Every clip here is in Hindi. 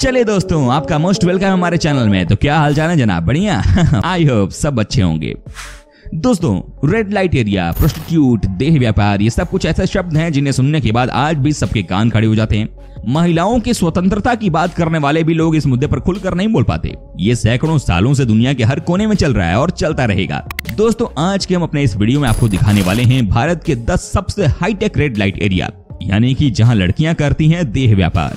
चलिए दोस्तों, आपका मोस्ट वेलकम हमारे चैनल में। तो क्या हाल चाल है जनाब? बढ़िया, आई होप सब अच्छे होंगे। दोस्तों, रेड लाइट एरिया, प्रोस्टिट्यूट, देह व्यापार, ये सब कुछ ऐसे शब्द हैं जिन्हें सुनने के बाद आज भी सबके कान खड़े हो जाते हैं। महिलाओं की स्वतंत्रता की बात करने वाले भी लोग इस मुद्दे पर खुलकर नहीं बोल पाते। ये सैकड़ों सालों से दुनिया के हर कोने में चल रहा है और चलता रहेगा। दोस्तों, आज के हम अपने इस वीडियो में आपको दिखाने वाले हैं भारत के 10 सबसे हाईटेक रेड लाइट एरिया, यानी कि जहां लड़कियां करती हैं देह व्यापार।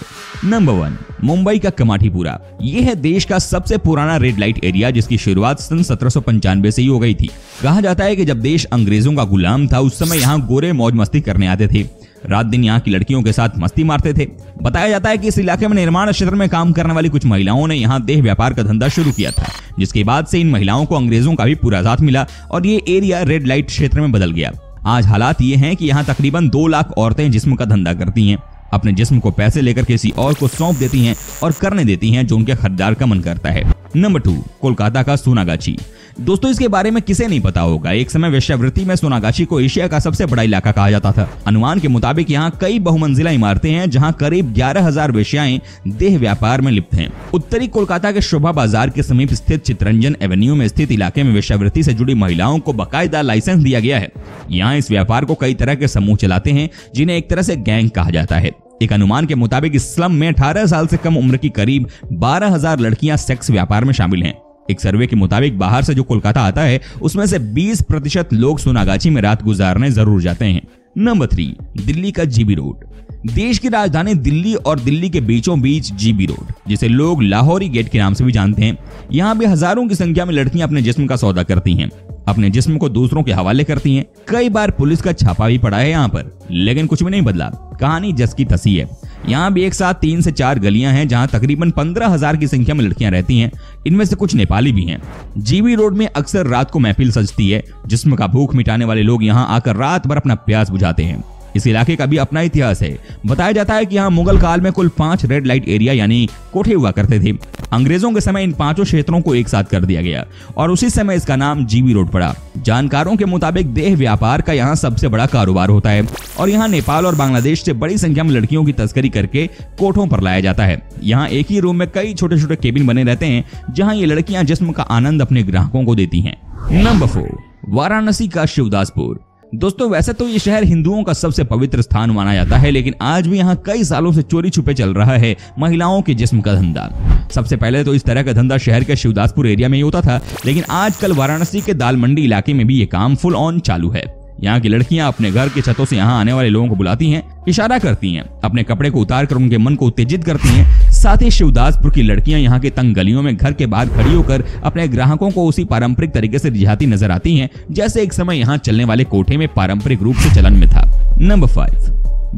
नंबर 1, मुंबई का कमाठीपुरा। यह है देश का सबसे पुराना रेड लाइट एरिया, जिसकी शुरुआत सन 1795 से ही हो गई थी। कहा जाता है कि जब देश अंग्रेजों का गुलाम था, उस समय यहाँ गोरे मौज मस्ती करने आते थे। रात दिन यहाँ की लड़कियों के साथ मस्ती मारते थे। बताया जाता है कि इस इलाके में निर्माण क्षेत्र में काम करने वाली कुछ महिलाओं ने यहाँ देह व्यापार का धंधा शुरू किया था, जिसके बाद से इन महिलाओं को अंग्रेजों का भी पूरा साथ मिला और ये एरिया रेड लाइट क्षेत्र में बदल गया। आज हालात ये हैं कि यहाँ तकरीबन 2 लाख औरतें जिस्म का धंधा करती हैं, अपने जिस्म को पैसे लेकर किसी और को सौंप देती हैं और करने देती हैं जो उनके खरीदार का मन करता है। नंबर 2, कोलकाता का सोनागाछी। दोस्तों, इसके बारे में किसे नहीं पता होगा। एक समय वेश्यावृत्ति में सोनागाछी को एशिया का सबसे बड़ा इलाका कहा जाता था। अनुमान के मुताबिक यहाँ कई बहुमंजिला इमारतें हैं, जहाँ करीब 11,000 वेश्याएं देह व्यापार में लिप्त हैं। उत्तरी कोलकाता के शोभा बाजार के समीप स्थित चितरंजन एवेन्यू में स्थित इलाके में वेश्यावृत्ति से जुड़ी महिलाओं को बाकायदा लाइसेंस दिया गया है। यहाँ इस व्यापार को कई तरह के समूह चलाते हैं, जिन्हें एक तरह से गैंग कहा जाता है। एक अनुमान के मुताबिक इस स्लम में 18 साल से कम उम्र की करीब 12,000 लड़कियां सेक्स व्यापार में शामिल हैं। एक सर्वे के मुताबिक बाहर से जो कोलकाता आता है, उसमें से 20% लोग सोनागाछी में रात गुजारने जरूर जाते हैं। नंबर 3, दिल्ली का जीबी रोड। देश की राजधानी दिल्ली और दिल्ली के बीचों बीच जीबी रोड, जिसे लोग लाहौरी गेट के नाम से भी जानते हैं, यहाँ भी हजारों की संख्या में लड़कियां अपने जिस्म का सौदा करती हैं, अपने जिस्म को दूसरों के हवाले करती हैं। कई बार पुलिस का छापा भी पड़ा है यहाँ पर, लेकिन कुछ भी नहीं बदला। कहानी जस की तसी है। यहाँ भी एक साथ 3 से 4 गलियां हैं, जहाँ तकरीबन 15,000 की संख्या में लड़कियां रहती हैं। इनमें से कुछ नेपाली भी हैं। जीबी रोड में अक्सर रात को महफिल सजती है। जिस्म का भूख मिटाने वाले लोग यहाँ आकर रात भर अपना प्यास बुझाते हैं। इस इलाके का भी अपना इतिहास है। बताया जाता है कि यहाँ मुगल काल में कुल 5 रेड लाइट एरिया यानी कोठे हुआ करते थे। अंग्रेजों के समय इन 5 क्षेत्रों को एक साथ कर दिया गया और उसी समय इसका नाम जीबी रोड पड़ा। जानकारों के मुताबिक देह व्यापार का यहाँ सबसे बड़ा कारोबार होता है और यहाँ नेपाल और बांग्लादेश से बड़ी संख्या में लड़कियों की तस्करी करके कोठों पर लाया जाता है। यहाँ एक ही रूम में कई छोटे छोटे केबिन बने रहते हैं, जहाँ ये लड़कियाँ जिस्म का आनंद अपने ग्राहकों को देती है। नंबर 4, वाराणसी का शिवदासपुर। दोस्तों, वैसे तो ये शहर हिंदुओं का सबसे पवित्र स्थान माना जाता है, लेकिन आज भी यहाँ कई सालों से चोरी छुपे चल रहा है महिलाओं के जिस्म का धंधा। सबसे पहले तो इस तरह का धंधा शहर के शिवदासपुर एरिया में ही होता था, लेकिन आजकल वाराणसी के दाल मंडी इलाके में भी ये काम फुल ऑन चालू है। यहाँ की लड़कियाँ अपने घर के छतों से यहाँ आने वाले लोगों को बुलाती हैं, इशारा करती हैं, अपने कपड़े को उतार कर उनके मन को उत्तेजित करती हैं। साथ ही शिवदासपुर की लड़कियाँ यहाँ के तंग गलियों में घर के बाहर खड़ी होकर अपने ग्राहकों को उसी पारंपरिक तरीके से रिझाती नजर आती हैं, जैसे एक समय यहाँ चलने वाले कोठे में पारंपरिक रूप से चलन में था। नंबर 5,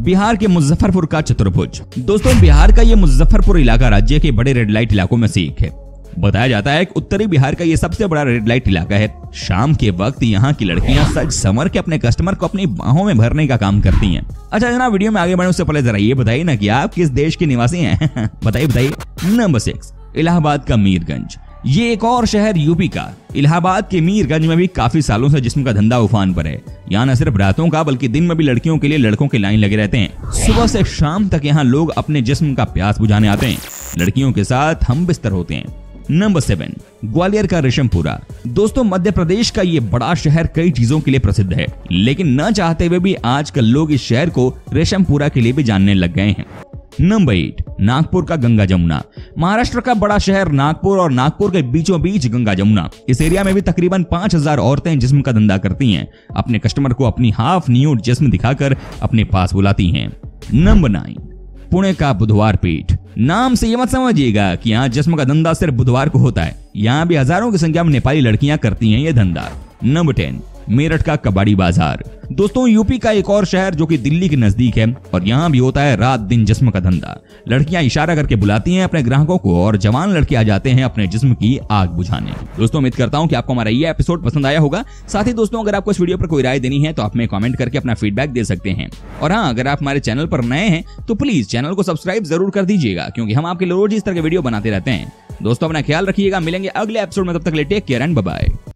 बिहार के मुजफ्फरपुर का चतुर्भुज। दोस्तों, बिहार का ये मुजफ्फरपुर इलाका राज्य के बड़े रेड लाइट इलाकों में से एक है। बताया जाता है कि उत्तरी बिहार का ये सबसे बड़ा रेड लाइट इलाका है। शाम के वक्त यहाँ की लड़कियाँ सज संवर के अपने कस्टमर को अपनी बाहों में भरने का काम करती हैं। अच्छा जनाब, वीडियो में आगे बढ़ने से पहले जरा ये बताइए ना कि आप किस देश के निवासी हैं। बताइए। नंबर 6, इलाहाबाद का मीरगंज। ये एक और शहर यूपी का। इलाहाबाद के मीरगंज में भी काफी सालों से जिस्म का धंधा उफान पर है। यहाँ न सिर्फ रातों का बल्कि दिन में भी लड़कियों के लिए लड़कों के लाइन लगे रहते हैं। सुबह से शाम तक यहाँ लोग अपने जिस्म का प्यास बुझाने आते हैं। लड़कियों के साथ हम बिस्तर होते हैं। नंबर 7, ग्वालियर का रेशमपुरा। दोस्तों, मध्य प्रदेश का ये बड़ा शहर कई चीजों के लिए प्रसिद्ध है, लेकिन न चाहते हुए भी आजकल लोग इस शहर को रेशमपुरा के लिए भी जानने लग गए हैं। नंबर 8, नागपुर का गंगा जमुना। महाराष्ट्र का बड़ा शहर नागपुर और नागपुर के बीचों बीच गंगा जमुना। इस एरिया में भी तकरीबन 5,000 औरतें जिस्म का धंधा करती हैं, अपने कस्टमर को अपनी हाफ न्यूड जिस्म दिखाकर अपने पास बुलाती हैं। नंबर 9, पुणे का बुधवार पेठ। नाम से ये मत समझिएगा कि यहाँ जिस्म का धंधा सिर्फ बुधवार को होता है। यहाँ भी हजारों की संख्या में नेपाली लड़कियां करती हैं ये धंधा। नंबर 10, मेरठ का कबाड़ी बाजार। दोस्तों, यूपी का एक और शहर जो कि दिल्ली के नजदीक है और यहाँ भी होता है रात दिन जिस्म का धंधा। लड़कियां इशारा करके बुलाती हैं अपने ग्राहकों को और जवान लड़के आ जाते हैं अपने जिस्म की आग बुझाने। दोस्तों, उम्मीद करता हूँ कि आपको हमारा ये एपिसोड पसंद आया होगा। साथ ही दोस्तों, अगर आपको इस वीडियो पर कोई राय देनी है तो आप हमें कमेंट करके अपना फीडबैक दे सकते हैं। और हाँ, अगर आप हमारे चैनल पर नए हैं तो प्लीज चैनल को सब्सक्राइब जरूर कर दीजिएगा, क्योंकि हम आपके रोज इस तरह के वीडियो बनाते रहते हैं। दोस्तों, अपना ख्याल रखिएगा। मिलेंगे अगले एपिसोड में, तब तक के लिए take care and bye bye.